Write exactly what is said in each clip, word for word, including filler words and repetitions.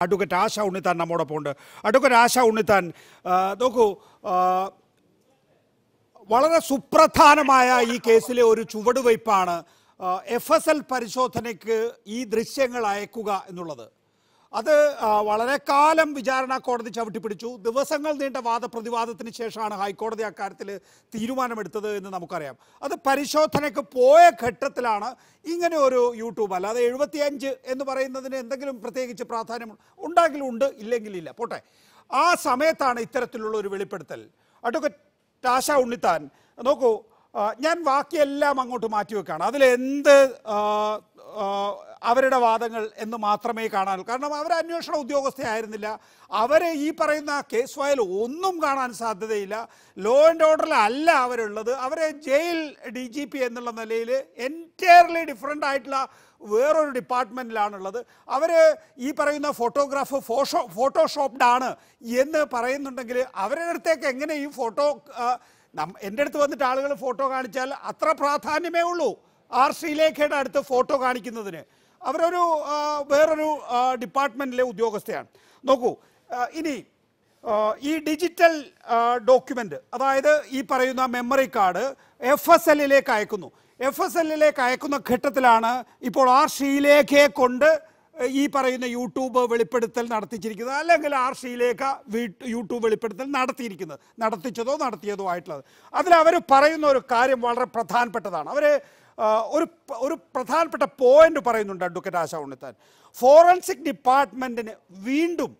Advocate Asha Unitan Namodaponda. Advocate Asha Unitan, Doku Walana Supratanamaya, E. Casile or Chuvadu Vipana, F S L Parishotanic, E. Drishangal Aikuga, and Nulada. Other Walana Kalam Vijarana Court the Chavitipitu, the Versangal the Entavada Pradivada Trishana High Court the Akartile, Tirumana Metada in the Namukariam. Other Parishotanic Poe Katatlana, Inganoro, YouTube, Alla, the Edwatianj, and the Varenda, and the Grim Pratekic Prathanam, Undaglunda, Illegilla, Potai. Ah, Sametana Iteratulo Vilipertel. I took a Tasha Unitan, Noko, Yan Vakiella Mangoto Matukan, other end the അവരുടെ വാദങ്ങൾ എന്ന് മാത്രമേ കാണാനൂ കാരണം അവർ അന്വേഷണ ഉദ്യോഗസ്ഥയായിരുന്നില്ല അവരെ ഈ പറയുന്ന case file ഒന്നും കാണാൻ സാധ്യതയില്ല ലോ ആൻഡ് ഓർഡറിൽ അല്ല അവരുള്ളത് അവരെ ജയിൽ ഡിജിപി എന്നുള്ള നിലയിൽ എൻറ്റയർലി ഡിഫറന്റ് ആയിട്ടുള്ള വേറൊരു ഡിപ്പാർട്ട്മെന്റിലാണ് ഉള്ളത് അവരെ ഈ പറയുന്ന ഫോട്ടോഗ്രാഫ് ഫോട്ടോഷോപ്ഡ് ആണ് എന്ന് പറയുന്നുണ്ടെങ്കിൽ അവരുടെ അടുത്തേക്ക് എങ്ങനെ ഈ ഫോട്ടോ എൻ്റെ അടുത്ത് വന്നിട്ട് ആളുകൾ ഫോട്ടോ കാണിച്ചാൽ അത്ര പ്രാധാന്യമേ ഉള്ളൂ R C Lakehead at the photo Ganikinadine. Avero Veru Department Lev Diogostian. Noku Ini E digital document, either E Parayuna memory card, F S L Lake Aikunu. F S L Lake Aikuna Ketatlana, Ipo R C Lake Konda, E Parayuna YouTube Velipetal Nartichirikina, Langal R C Lake, YouTube Velipetal Nartirikina, Nartichado, Nartiado Whitelaw. Other Averu Parayuno Karim Walter Prathan Patadan. One important point is that Forensic Department is Windum.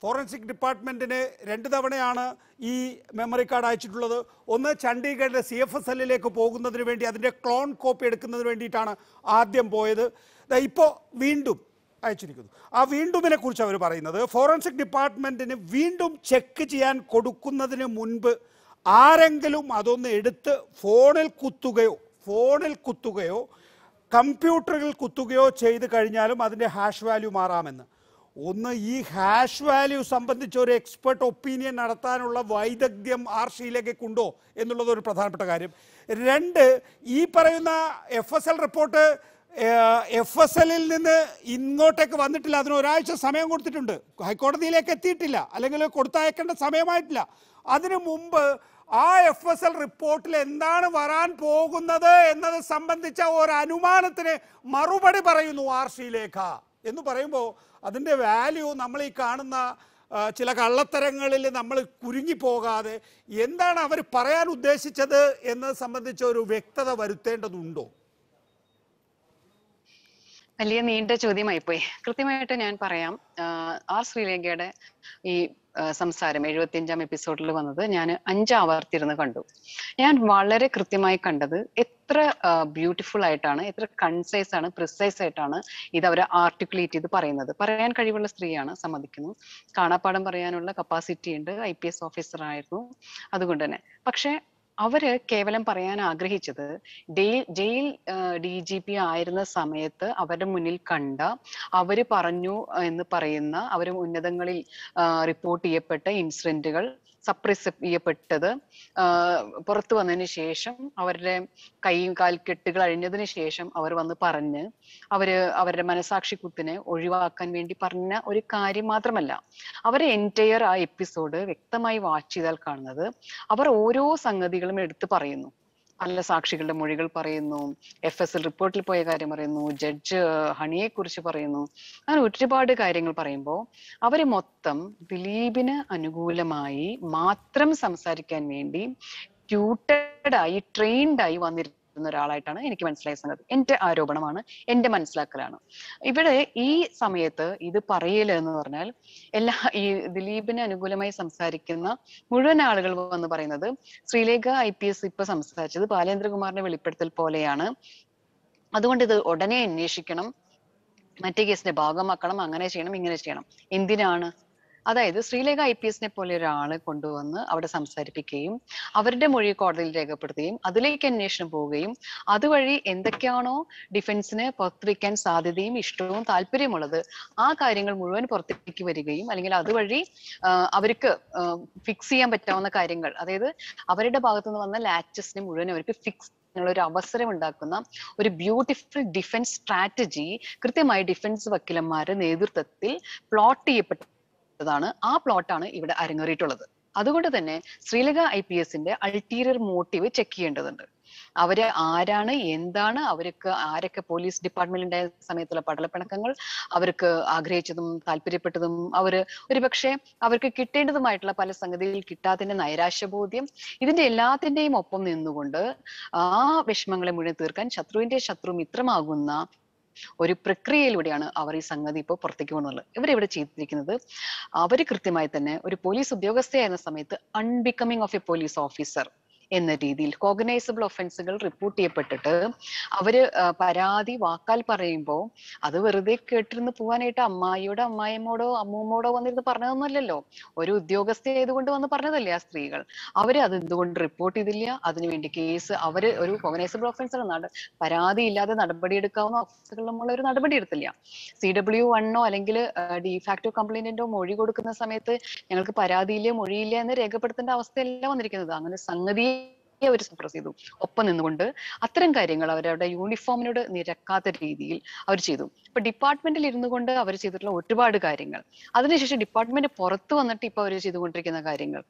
Forensic Department is a memory card. One is Chandigarh C F S L Lake, the clone copy of the Adem Ipo Windum. A Windum in a Kurcha. Forensic Department in a Windum check and Kodukunadine Munb Arangalum Adon edit phone Kutugayo. Phone Kutugayo, computer Kutugayo, Chay the Cardinalum, other hash value Maraman. One ye hash value, somebody your expert opinion, Naratanula, Vaidagdium, R C Lake Kundo, in the Lodor Prathan Patagarim. Rende E. Parana, F S L reporter, F S L in the Ingotec Vanditiladro, Raja Samamutitunda, High Court the Lake Titilla, Alegala Kurtaek and Samamitla, other Mumba. Ah, F S L report le endana varan pogunnathu enna sambandicha oru anumanathine marubadi parayunu R C Lekha ennu parayumbo adinte value nammal ee kaanuna chila kallatharangalil nammal kuringi pogade endana avaru parayan uddeshichathu enna sambandicha oru vyakthatha varuthendadundo വലിയ നീണ്ട ചോദ്യമായി പോയി കൃത്യമായിട്ട് ഞാൻ പറയാം R ശ്രീലേഖയുടെ ഈ സംസാരം എഴുപത്തിയഞ്ചാം എപ്പിസോഡിൽ വന്നത് ഞാൻ അഞ്ച് ആവർത്തിരുന്നു കണ്ടു ഞാൻ വളരെ കൃത്യമായി കണ്ടത് എത്ര ബ്യൂട്ടിഫുൾ ആയിട്ടാണ് എത്ര കൺസൈസ് ആണ് പ്രിസൈസ് ആയിട്ടാണ് ഇത് അവർ ആർട്ടിക്കുലേറ്റ് ചെയ്ത് പറയുന്നത് പറയാൻ കഴിവുള്ള സ്ത്രീയാണ് സമ്മതിക്കുന്നു കാണാപ്പാഠം പറയാനുള്ള കപ്പാസിറ്റി ഉണ്ട് ഐ പി എസ് ഓഫീസർ ആയിരുന്നു അതുകൊണ്ട് തന്നെ പക്ഷേ Our Kavalam Parayana agree each other, jail D G P Irena Samayata, Avada Munil Kanda, Avari Paranu in the Parayana, Avari Munadangal report Yapata, incidentical, suppress Yapata, Portu and initiation, our Kayim Kalkitical initiation, our one the Parana, our Manasakshi Kutine, Uriva Conventi Parana, or Kari Matramala. Our entire episode, Victamai Vachidal Karnada, our Oro Sangadi. എടുത്തു പറയുന്നു അല്ല സാക്ഷികളുടെ മൊഴികൾ പറയുന്നു F S L റിപ്പോർട്ടിൽ പോയ കാര്യം പറയുന്നു ജഡ്ജ് ഹണിയെ കുറിച്ച് പറയുന്നു അങ്ങനെ ഒരുപാട് കാര്യങ്ങൾ പറയുമ്പോൾ അവര് മൊത്തം ദിലീപിനെ അനുകൂലമായി മാത്രം സംസാരിക്കാൻ വേണ്ടി ട്യൂട്ടഡ് ആയി ട്രെയിൻഡ് ആയി വന്നിരുന്നു ഒരാളായിട്ടാണ് എനിക്ക് മനസ്സിലായ സംഗതി എൻ്റെ ആരോപണമാണ് എൻ്റെ മനസ്സിലാക്കലാണ് ഇവിടെ ഈ സമയത്ത് ഇത് പറയില്ല എന്ന് പറഞ്ഞാൽ എല്ലാ ഈ ദിലീപിന് അനുകൂലമായി സംസാരിക്കുന്ന മുഴുവൻ ആളുകൾ വന്ന് പറയുന്നത് ശ്രീലേഖ ഐ പി എസ് ഇപ്പോ സംസാരിച്ചത് ബാലേന്ദ്രകുമാറിനെ വെളിപ്പെടുത്തൽ പോലെയാണ് അതുകൊണ്ട് ഇത് ഉടനെ അന്വേഷിക്കണം മറ്റേ കേസിന്റെ ഭാഗമാക്കണം അങ്ങനെ ചെയ്യണം ഇങ്ങനെ ചെയ്യണം എന്തിനാണ് അതായത് ശ്രീലേഖ ഐ പി എസ് നെ പോലെ ഒരാളെ കൊണ്ടുവന്ന് അവിടെ സംസാരിപ്പിക്കുകയും അവരുടെ മൊഴി കോടതിയിൽ രേഖപ്പെടുത്തുകയും അതിലേക്ക് അന്വേഷണം പോവുകയും അതുവഴി എന്തൊക്കെയാണോ ഡിഫൻസിന് പുറത്തുവയ്ക്കാൻ സാധ്യതയും ഇഷ്ടവും താല്പര്യമുള്ളത് ആ കാര്യങ്ങൾ മുഴുവൻ പുറത്തേക്ക് വരികയും അല്ലെങ്കിൽ അതുവഴി അവർക്ക് ഫിക്സ് ചെയ്യാൻ പറ്റാവുന്ന കാര്യങ്ങൾ അതായത് അവരുടെ ഭാഗത്തുനിന്ന് വന്ന ലാച്ചസിനെ മുഴുവൻ അവർക്ക് ഫിക്സ് ഒരു അവസരം ഉണ്ടാക്കുന്ന ഒരു ബ്യൂട്ടിഫുൾ ഡിഫൻസ് സ്ട്രാറ്റജി കൃത്യമായി ഡിഫൻസ് വക്കീലന്മാരുടെ നേതൃത്വത്തിൽ പ്ലോട്ട് ചെയ്യപ്പെട്ടതാണ്. ആ പ്ലോട്ടാണ് ഇവിടെ അരങ്ങേറിയിട്ടുള്ളത്. അതുകൊണ്ട് തന്നെ ശ്രീലങ്ക ഐ പി എസിന്റെ അൾട്ടീരിയർ മോട്ടീവ് ചെക്ക് ചെയ്യേണ്ടതുണ്ട്. അവര് ആരാണ്, എന്താണ്, അവർക്ക് ആരൊക്കെ പോലീസ് ഡിപ്പാർട്ട്മെന്റ് ഉണ്ടായ സമയത്തുള്ള പടലപ്പിണക്കങ്ങൾ, അവർക്ക് ആഗ്രഹിച്ചതും താല്പര്യപ്പെട്ടതും അവര് ഒരുപക്ഷെ അവർക്ക് കിട്ടേണ്ടതുമായിട്ടുള്ള പല സംഗതിയിൽ കിട്ടാത്തതിന്റെ നൈരാശ്യബോധ്യം, ഇതിന്റെ എല്ലാത്തിന്റെയും ഒപ്പം നിന്നുകൊണ്ട് ആ വിഷമങ്ങളെ മുഴുവൻ തീർക്കാൻ ശത്രുവിന്റെ ശത്രു മിത്രമാകുന്ന ഒരു പ്രക്രിയയിലൂടെയാണ് അവർ ഈ സംഗതി ഇപ്പോൾ പുറത്തേക്ക് പോകുന്നുള്ളത്. ഇവരിവിടെ ചെയ്തിരിക്കുന്നത്, അവർ കൃത്യമായി തന്നെ ഒരു പോലീസ് ഉദ്യോഗസ്ഥയായിരുന്ന സമയത്ത് unbecoming of a police officer എന്ന രീതിയിൽ കോഗ്നൈസബിൾ ഒഫൻസുകൾ റിപ്പോർട്ട് ചെയ്യപ്പെട്ടിട്ട് അവര് പരാതി വാക്കാൽ പറയുമ്പോൾ അത് വെറുതെ കേട്ടിരുന്ന് പോവാനായിട്ട് അമ്മായിയോടോ അമ്മായിമ്മോടോ അമ്മൂമ്മോടോ വന്നിരുന്ന് പറഞ്ഞതൊന്നുമല്ലല്ലോ, ഒരു ഉദ്യോഗസ്ഥയായതുകൊണ്ട് വന്ന് പറഞ്ഞതല്ലേ ആ സ്ത്രീകൾ. അവര് അത് എന്തുകൊണ്ട് റിപ്പോർട്ട് ചെയ്തില്ല, അതിനുവേണ്ടി കേസ് അവർ ഒരു കോഗ്നൈസബിൾ ഒഫൻസർ പരാതി ഇല്ലാതെ നടപടിയെടുക്കാവുന്ന ഓഫീസുകളിലുമുള്ള ഒരു നടപടി എടുത്തില്ല. സി ഡബ്ല്യു വണ്ണോ അല്ലെങ്കിൽ ഡിഫാക്റ്റോ കംപ്ലൈന്റിന്റോ മൊഴി കൊടുക്കുന്ന സമയത്ത് ഞങ്ങൾക്ക് പരാതിയില്ല മൊഴിയില്ല എന്ന് രേഖപ്പെടുത്തേണ്ട അവസ്ഥയല്ല വന്നിരിക്കുന്നത്. അങ്ങനെ സംഗതിയെ അവർ സപ്രസ് ചെയ്തു. ഒപ്പം നിന്നുകൊണ്ട് അത്തരം കാര്യങ്ങൾ അവരവരുടെ യൂണിഫോമിനോട് നിരക്കാത്ത രീതിയിൽ അവർ ചെയ്തു. ഇപ്പൊ ഡിപ്പാർട്ട്മെന്റിൽ ഇരുന്നു കൊണ്ട് അവർ ചെയ്തിട്ടുള്ള ഒരുപാട് കാര്യങ്ങൾ, അതിനുശേഷം ഡിപ്പാർട്ട്മെന്റ് പുറത്ത് വന്നിട്ട് ഇപ്പൊ അവർ ചെയ്തുകൊണ്ടിരിക്കുന്ന കാര്യങ്ങൾ,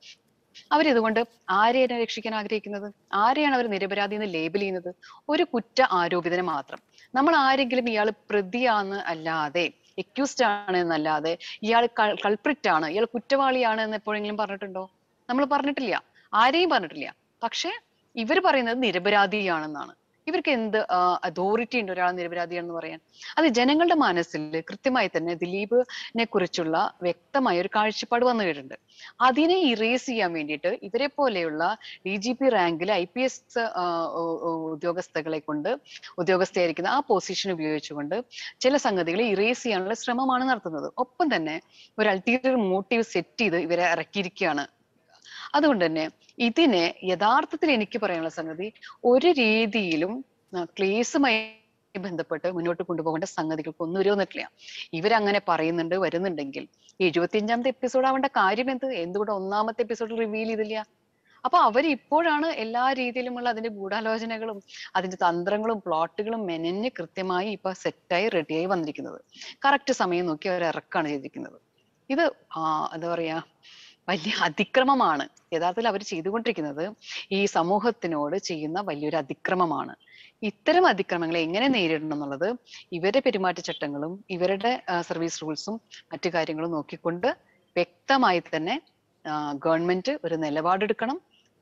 അവരിതുകൊണ്ട് ആരെയാണ് രക്ഷിക്കാൻ ആഗ്രഹിക്കുന്നത്? ആരെയാണ് അവർ നിരപരാധി എന്ന് ലേബിൾ ചെയ്യുന്നത്? ഒരു കുറ്റ ആരോപിതനെ മാത്രം. നമ്മൾ ആരെങ്കിലും ഇയാൾ പ്രതിയാന്ന് അല്ലാതെ, എക്യൂസ്ഡ് ആണ് എന്നല്ലാതെ, ഇയാൾ കൾപ്രിറ്റ് ആണ്, ഇയാൾ കുറ്റവാളിയാണ് എന്ന് എപ്പോഴെങ്കിലും പറഞ്ഞിട്ടുണ്ടോ? നമ്മൾ പറഞ്ഞിട്ടില്ല, ആരെയും പറഞ്ഞിട്ടില്ല. പക്ഷെ ഇവർ പറയുന്നത് നിരപരാധിയാണെന്നാണ്. ഇവർക്ക് എന്ത് അതോറിറ്റി ഉണ്ട് ഒരാൾ നിരപരാധിയാണെന്ന് പറയാൻ? അത് ജനങ്ങളുടെ മനസ്സിൽ കൃത്യമായി തന്നെ ദിലീപിനെ കുറിച്ചുള്ള വ്യക്തമായ ഒരു കാഴ്ചപ്പാട് വന്നു കേട്ടിട്ടുണ്ട്. അതിനെ ഇറേസ് ചെയ്യാൻ വേണ്ടിയിട്ട് ഇവരെ പോലെയുള്ള ഡി ജി പി റാങ്കിലെ ഐ പി എസ് ഉദ്യോഗസ്ഥകളെ കൊണ്ട് ഉദ്യോഗസ്ഥയായിരിക്കുന്ന ആ പൊസിഷൻ ഉപയോഗിച്ചുകൊണ്ട് ചില സംഗതികളെ ഇറേസ് ചെയ്യാനുള്ള ശ്രമമാണ് നടത്തുന്നത്. ഒപ്പം തന്നെ ഒരു അൾട്ടീരിയർ മോട്ടീവ് സെറ്റ് ചെയ്ത് ഇവരെ ഇറക്കിയിരിക്കുകയാണ്. അതുകൊണ്ട് തന്നെ ഇതിനെ യഥാർത്ഥത്തിൽ എനിക്ക് പറയാനുള്ള സംഗതി, ഒരു രീതിയിലും ക്ലേസുമായി ബന്ധപ്പെട്ട് മുന്നോട്ട് കൊണ്ടുപോകേണ്ട സംഗതികൾക്ക് ഒന്നും വരുന്നില്ല. ഇവരങ്ങനെ പറയുന്നുണ്ട് വരുന്നുണ്ടെങ്കിൽ എഴുപത്തി അഞ്ചാമത്തെ എപ്പിസോഡ് ആവേണ്ട കാര്യം എന്ത്? എന്തുകൊണ്ട് ഒന്നാമത്തെ എപ്പിസോഡിൽ റിവീൽ ചെയ്തില്ല? അപ്പൊ അവർ ഇപ്പോഴാണ് എല്ലാ രീതിയിലുമുള്ള അതിന്റെ ഗൂഢാലോചനകളും അതിന്റെ തന്ത്രങ്ങളും പ്ലോട്ടുകളും മെനഞ്ഞ് കൃത്യമായി ഇപ്പൊ സെറ്റായി റെഡിയായി വന്നിരിക്കുന്നത്. കറക്റ്റ് സമയം നോക്കി അവർ ഇറക്കാണ് ചെയ്തിരിക്കുന്നത്. ഇത് ആ എന്താ പറയാ, വലിയ അതിക്രമമാണ് യഥാർത്ഥത്തിൽ അവർ ചെയ്തുകൊണ്ടിരിക്കുന്നത്. ഈ സമൂഹത്തിനോട് ചെയ്യുന്ന വലിയൊരു അതിക്രമമാണ്. ഇത്തരം അതിക്രമങ്ങളെ എങ്ങനെ നേരിടണം എന്നുള്ളത് ഇവരുടെ പെരുമാറ്റച്ചട്ടങ്ങളും ഇവരുടെ സർവീസ് റൂൾസും മറ്റു കാര്യങ്ങളും നോക്കിക്കൊണ്ട് വ്യക്തമായി തന്നെ ഗവൺമെന്റ് ഒരു നിലപാടെടുക്കണം.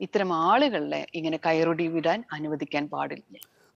ഇത്തരം ആളുകളെ ഇങ്ങനെ കയറൊടി വിടാൻ അനുവദിക്കാൻ പാടില്ല.